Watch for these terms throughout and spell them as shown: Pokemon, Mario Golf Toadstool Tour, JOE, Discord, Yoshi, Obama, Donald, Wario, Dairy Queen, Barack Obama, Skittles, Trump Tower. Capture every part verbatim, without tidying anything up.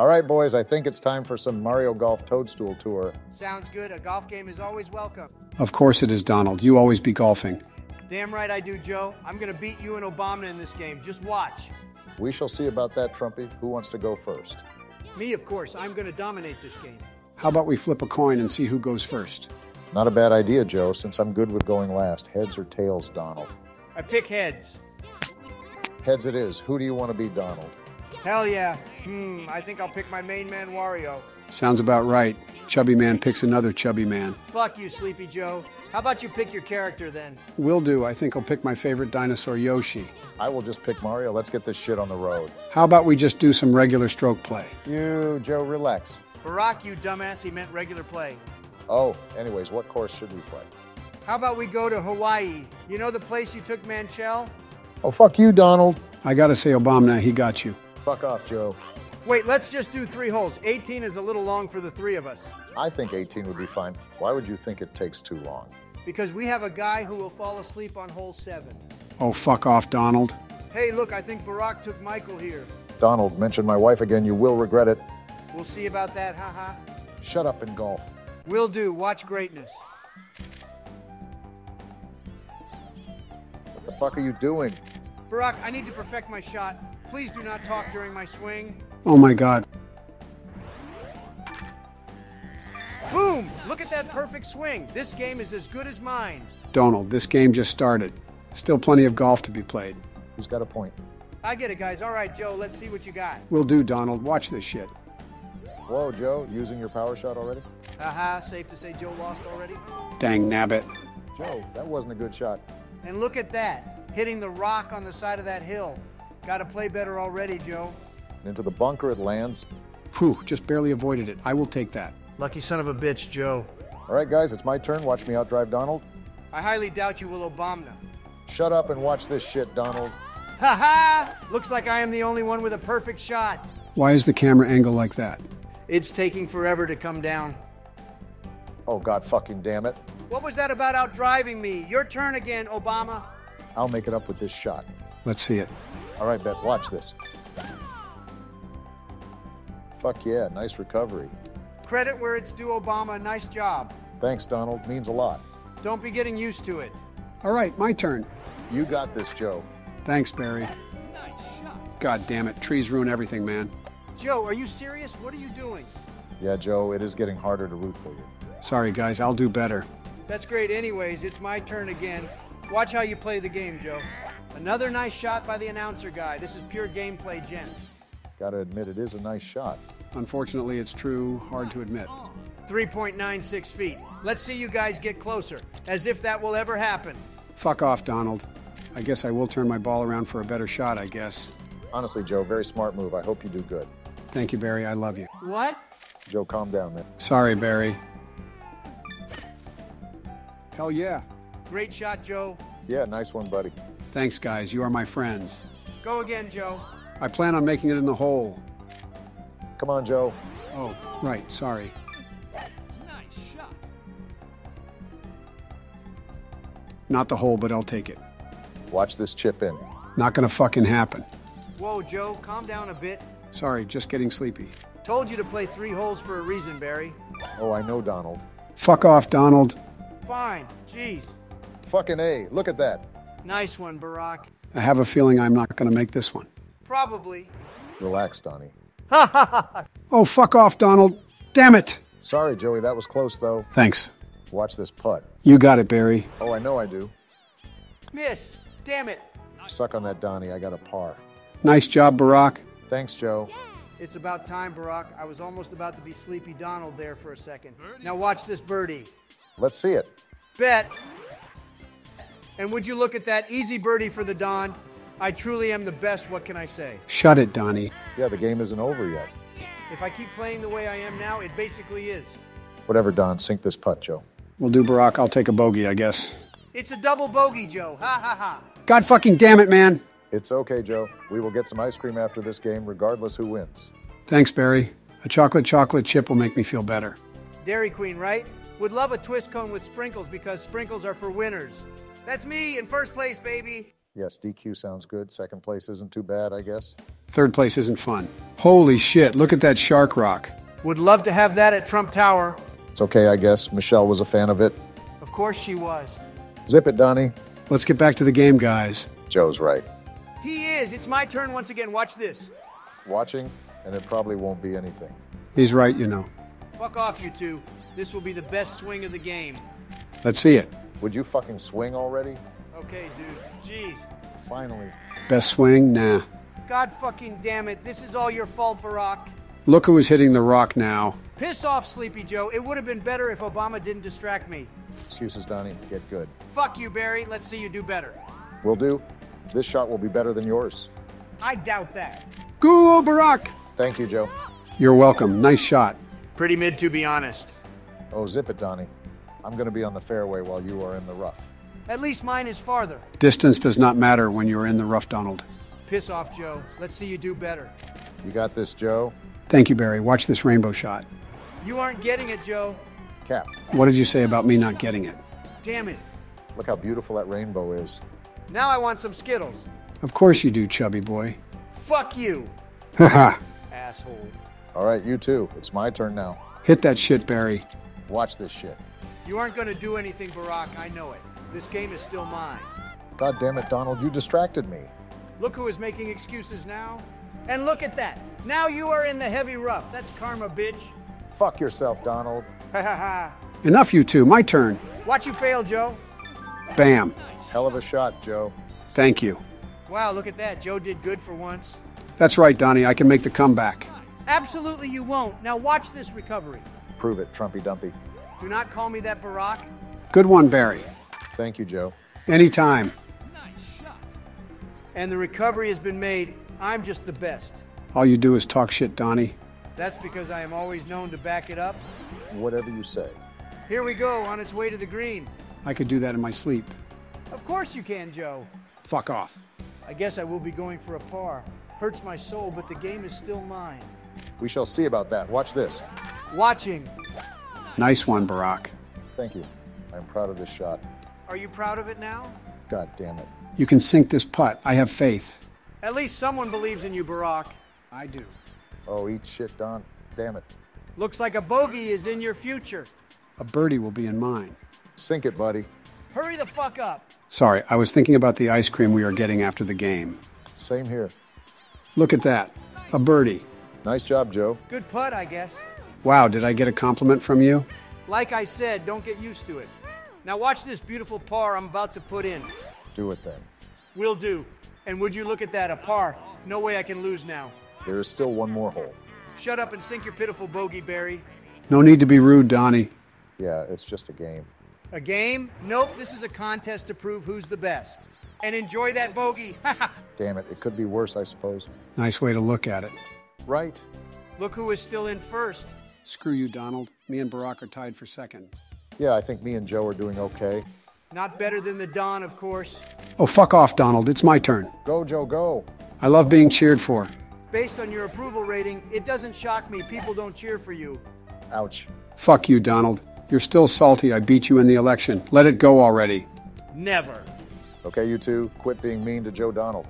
All right, boys, I think it's time for some Mario Golf Toadstool Tour. Sounds good. A golf game is always welcome. Of course it is, Donald. You always be golfing. Damn right I do, Joe. I'm going to beat you and Obama in this game. Just watch. We shall see about that, Trumpy. Who wants to go first? Me, of course. I'm going to dominate this game. How about we flip a coin and see who goes first? Not a bad idea, Joe, since I'm good with going last. Heads or tails, Donald? I pick heads. Heads it is. Who do you want to be, Donald? Hell yeah. Hmm, I think I'll pick my main man, Wario. Sounds about right. Chubby man picks another chubby man. Fuck you, Sleepy Joe. How about you pick your character, then? Will do. I think I'll pick my favorite dinosaur, Yoshi. I will just pick Mario. Let's get this shit on the road. How about we just do some regular stroke play? You, Joe, relax. Barack, you dumbass. He meant regular play. Oh, anyways, what course should we play? How about we go to Hawaii? You know the place you took Manchel? Oh, fuck you, Donald. I gotta say, Obama, he got you. Fuck off, Joe. Wait, let's just do three holes. eighteen is a little long for the three of us. I think eighteen would be fine. Why would you think it takes too long? Because we have a guy who will fall asleep on hole seven. Oh, fuck off, Donald. Hey, look, I think Barack took Michael here. Donald, mention my wife again. You will regret it. We'll see about that, haha. Shut up and golf. Will do. Watch greatness. What the fuck are you doing? Barack, I need to perfect my shot. Please do not talk during my swing. Oh, my God. Boom! Look at that perfect swing. This game is as good as mine. Donald, this game just started. Still plenty of golf to be played. He's got a point. I get it, guys. All right, Joe, let's see what you got. Will do, Donald. Watch this shit. Whoa, Joe, using your power shot already? Haha, uh-huh. Safe to say Joe lost already? Dang nabbit. Joe, that wasn't a good shot. And look at that, hitting the rock on the side of that hill. Gotta play better already, Joe. Into the bunker it lands. Phew, just barely avoided it. I will take that. Lucky son of a bitch, Joe. All right, guys, it's my turn. Watch me outdrive Donald. I highly doubt you will Obama. Shut up and watch this shit, Donald. Haha! Looks like I am the only one with a perfect shot. Why is the camera angle like that? It's taking forever to come down. Oh, God fucking damn it. What was that about outdriving me? Your turn again, Obama. I'll make it up with this shot. Let's see it. All right, Bet, watch this. Fuck yeah, nice recovery. Credit where it's due, Obama. Nice job. Thanks, Donald. Means a lot. Don't be getting used to it. All right, my turn. You got this, Joe. Thanks, Barry. Nice shot. God damn it. Trees ruin everything, man. Joe, are you serious? What are you doing? Yeah, Joe, it is getting harder to root for you. Sorry, guys, I'll do better. That's great. Anyways, it's my turn again. Watch how you play the game, Joe. Another nice shot by the announcer guy. This is pure gameplay, gents. Gotta admit, it is a nice shot. Unfortunately, it's true. Hard to admit. three point nine six feet. Let's see you guys get closer, as if that will ever happen. Fuck off, Donald. I guess I will turn my ball around for a better shot, I guess. Honestly, Joe, very smart move. I hope you do good. Thank you, Barry. I love you. What? Joe, calm down, man. Sorry, Barry. Hell yeah. Great shot, Joe. Yeah, nice one, buddy. Thanks, guys. You are my friends. Go again, Joe. I plan on making it in the hole. Come on, Joe. Oh, right. Sorry. Nice shot. Not the hole, but I'll take it. Watch this chip in. Not gonna fucking happen. Whoa, Joe, calm down a bit. Sorry, just getting sleepy. Told you to play three holes for a reason, Barry. Oh, I know, Donald. Fuck off, Donald. Fine. Jeez. Fucking A. Look at that. Nice one, Barack. I have a feeling I'm not going to make this one. Probably. Relax, Donnie. Ha ha ha. Oh, fuck off, Donald. Damn it. Sorry, Joey. That was close, though. Thanks. Watch this putt. You got it, Barry. Oh, I know I do. Miss. Damn it. Suck on that, Donnie. I got a par. Nice job, Barack. Thanks, Joe. It's about time, Barack. I was almost about to be Sleepy Donald there for a second. Birdie. Now watch this birdie. Let's see it. Bet. And would you look at that easy birdie for the Don? I truly am the best, what can I say? Shut it, Donnie. Yeah, the game isn't over yet. If I keep playing the way I am now, it basically is. Whatever, Don. Sink this putt, Joe. We'll do, Barack. I'll take a bogey, I guess. It's a double bogey, Joe. Ha, ha, ha. God fucking damn it, man. It's okay, Joe. We will get some ice cream after this game, regardless who wins. Thanks, Barry. A chocolate chocolate chip will make me feel better. Dairy Queen, right? Would love a twist cone with sprinkles because sprinkles are for winners. That's me in first place, baby. Yes, D Q sounds good. Second place isn't too bad, I guess. Third place isn't fun. Holy shit, look at that shark rock. Would love to have that at Trump Tower. It's okay, I guess. Michelle was a fan of it. Of course she was. Zip it, Donnie. Let's get back to the game, guys. Joe's right. He is. It's my turn once again. Watch this. Watching, and it probably won't be anything. He's right, you know. Fuck off, you two. This will be the best swing of the game. Let's see it. Would you fucking swing already? Okay, dude. Jeez. Finally. Best swing? Nah. God fucking damn it. This is all your fault, Barack. Look who is hitting the rock now. Piss off, Sleepy Joe. It would have been better if Obama didn't distract me. Excuses, Donnie. Get good. Fuck you, Barry. Let's see you do better. Will do. This shot will be better than yours. I doubt that. Goo Barack. Thank you, Joe. You're welcome. Nice shot. Pretty mid, to be honest. Oh, zip it, Donnie. I'm going to be on the fairway while you are in the rough. At least mine is farther. Distance does not matter when you're in the rough, Donald. Piss off, Joe. Let's see you do better. You got this, Joe. Thank you, Barry. Watch this rainbow shot. You aren't getting it, Joe. Cap. What did you say about me not getting it? Damn it. Look how beautiful that rainbow is. Now I want some Skittles. Of course you do, chubby boy. Fuck you. Haha. Asshole. All right, you too. It's my turn now. Hit that shit, Barry. Watch this shit. You aren't going to do anything, Barack. I know it. This game is still mine. God damn it, Donald. You distracted me. Look who is making excuses now. And look at that. Now you are in the heavy rough. That's karma, bitch. Fuck yourself, Donald. Ha ha ha. Enough, you two. My turn. Watch you fail, Joe. Bam. Hell of a shot, Joe. Thank you. Wow, look at that. Joe did good for once. That's right, Donnie. I can make the comeback. Absolutely you won't. Now watch this recovery. Prove it, Trumpy Dumpy. Do not call me that, Barack. Good one, Barry. Thank you, Joe. Anytime. Nice shot. And the recovery has been made. I'm just the best. All you do is talk shit, Donnie. That's because I am always known to back it up. Whatever you say. Here we go, on its way to the green. I could do that in my sleep. Of course you can, Joe. Fuck off. I guess I will be going for a par. Hurts my soul, but the game is still mine. We shall see about that. Watch this. Watching. Nice one, Barack. Thank you. I'm proud of this shot. Are you proud of it now? God damn it. You can sink this putt. I have faith. At least someone believes in you, Barack. I do. Oh, eat shit, Don. Damn it. Looks like a bogey is in your future. A birdie will be in mine. Sink it, buddy. Hurry the fuck up. Sorry, I was thinking about the ice cream we are getting after the game. Same here. Look at that. A birdie. Nice job, Joe. Good putt, I guess. Wow, did I get a compliment from you? Like I said, don't get used to it. Now watch this beautiful par I'm about to put in. Do it then. Will do. And would you look at that, a par. No way I can lose now. There is still one more hole. Shut up and sink your pitiful bogey, Barry. No need to be rude, Donnie. Yeah, it's just a game. A game? Nope, this is a contest to prove who's the best. And enjoy that bogey. Damn it, it could be worse, I suppose. Nice way to look at it. Right. Look who is still in first. Screw you, Donald. Me and Barack are tied for second. Yeah, I think me and Joe are doing okay. Not better than the Don, of course. Oh, fuck off, Donald. It's my turn. Go, Joe, go. I love being cheered for. Based on your approval rating, it doesn't shock me. People don't cheer for you. Ouch. Fuck you, Donald. You're still salty. I beat you in the election. Let it go already. Never. Okay, you two, quit being mean to Joe Donald.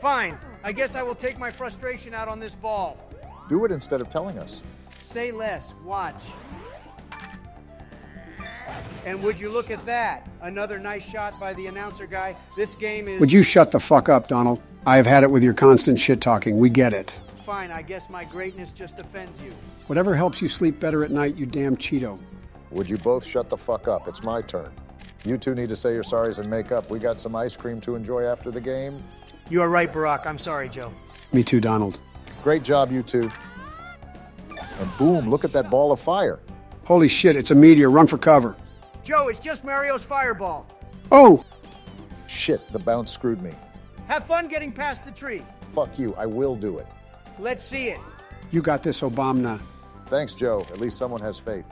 Fine. I guess I will take my frustration out on this ball. Do it instead of telling us. Say less. Watch. And would you look at that? Another nice shot by the announcer guy. This game is... Would you shut the fuck up, Donald? I have had it with your constant shit-talking. We get it. Fine. I guess my greatness just offends you. Whatever helps you sleep better at night, you damn Cheeto. Would you both shut the fuck up? It's my turn. You two need to say your sorries and make up. We got some ice cream to enjoy after the game. You are right, Barack. I'm sorry, Joe. Me too, Donald. Great job, you two. And boom, look at that ball of fire. Holy shit, it's a meteor. Run for cover. Joe, it's just Mario's fireball. Oh! Shit, the bounce screwed me. Have fun getting past the tree. Fuck you, I will do it. Let's see it. You got this, Obama. Thanks, Joe. At least someone has faith.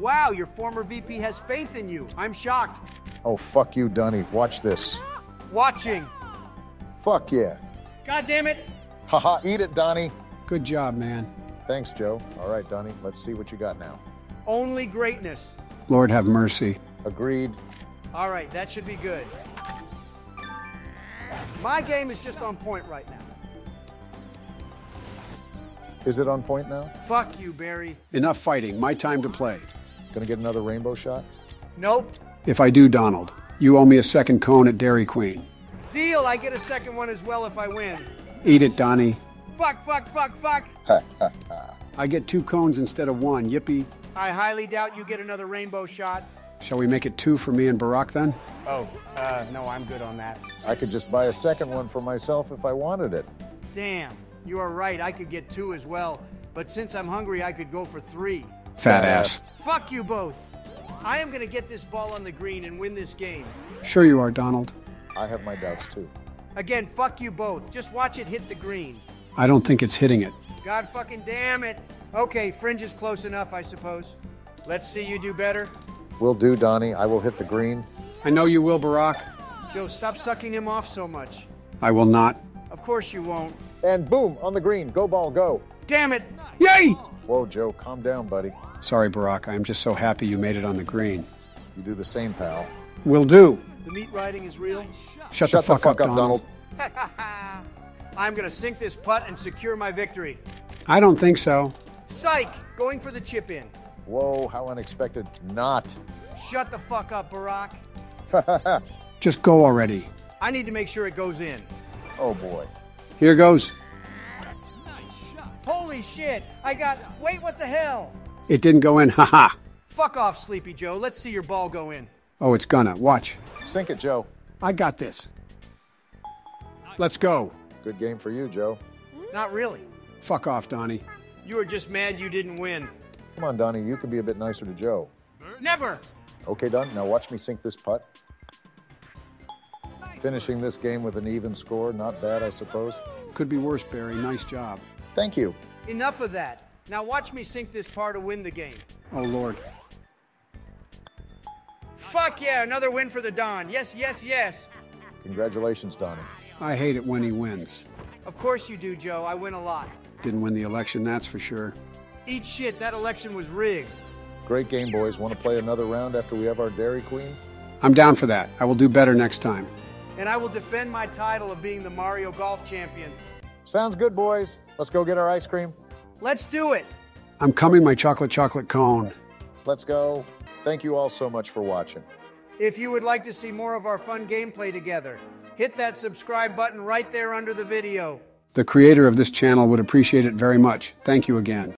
Wow, your former V P has faith in you. I'm shocked. Oh, fuck you, Donnie. Watch this. Watching. Fuck yeah. God damn it. Haha, eat it, Donnie. Good job, man. Thanks, Joe. All right, Donnie, let's see what you got now. Only greatness. Lord have mercy. Agreed. All right, that should be good. My game is just on point right now. Is it on point now? Fuck you, Barry. Enough fighting. My time to play. Gonna get another rainbow shot? Nope. If I do, Donald, you owe me a second cone at Dairy Queen. Deal. I get a second one as well if I win. Eat it, Donnie. Fuck, fuck, fuck, fuck. Ha, ha, ha. I get two cones instead of one. Yippee. I highly doubt you get another rainbow shot. Shall we make it two for me and Barack then? Oh, uh, no, I'm good on that. I could just buy a second one for myself if I wanted it. Damn, you are right. I could get two as well. But since I'm hungry, I could go for three. Fat ass. Fuck you both. I am going to get this ball on the green and win this game. Sure you are, Donald. I have my doubts too. Again, fuck you both. Just watch it hit the green. I don't think it's hitting it. God fucking damn it. Okay, fringe is close enough, I suppose. Let's see you do better. Will do, Donnie. I will hit the green. I know you will, Barack. Joe, stop sucking him off so much. I will not. Of course you won't. And boom, on the green. Go, ball, go. Damn it. Yay! Whoa, Joe, calm down, buddy. Sorry, Barack. I am just so happy you made it on the green. You do the same, pal. Will do. The meat riding is real. Shut, Shut the, fuck the fuck up, up Donald. Donald. I'm going to sink this putt and secure my victory. I don't think so. Psych! Going for the chip in. Whoa, how unexpected. Not. Shut the fuck up, Barack. Just go already. I need to make sure it goes in. Oh, boy. Here goes. Nice shot. Holy shit. I got... Wait, what the hell? It didn't go in. Ha-ha. Fuck off, Sleepy Joe. Let's see your ball go in. Oh, it's gonna. Watch. Sink it, Joe. I got this. Let's go. Good game for you, Joe. Not really. Fuck off, Donnie. You were just mad you didn't win. Come on, Donnie, you can be a bit nicer to Joe. Never! Okay, Don, now watch me sink this putt. Finishing this game with an even score, not bad, I suppose. Could be worse, Barry. Nice job. Thank you. Enough of that. Now watch me sink this par to win the game. Oh, Lord. Fuck yeah, another win for the Don. Yes, yes, yes. Congratulations, Donnie. I hate it when he wins. Of course you do, Joe. I win a lot. Didn't win the election, that's for sure. Eat shit, that election was rigged. Great game, boys. Want to play another round after we have our Dairy Queen? I'm down for that. I will do better next time. And I will defend my title of being the Mario Golf champion. Sounds good, boys. Let's go get our ice cream. Let's do it. I'm coming, my chocolate chocolate cone. Let's go. Thank you all so much for watching. If you would like to see more of our fun gameplay together, hit that subscribe button right there under the video. The creator of this channel would appreciate it very much. Thank you again.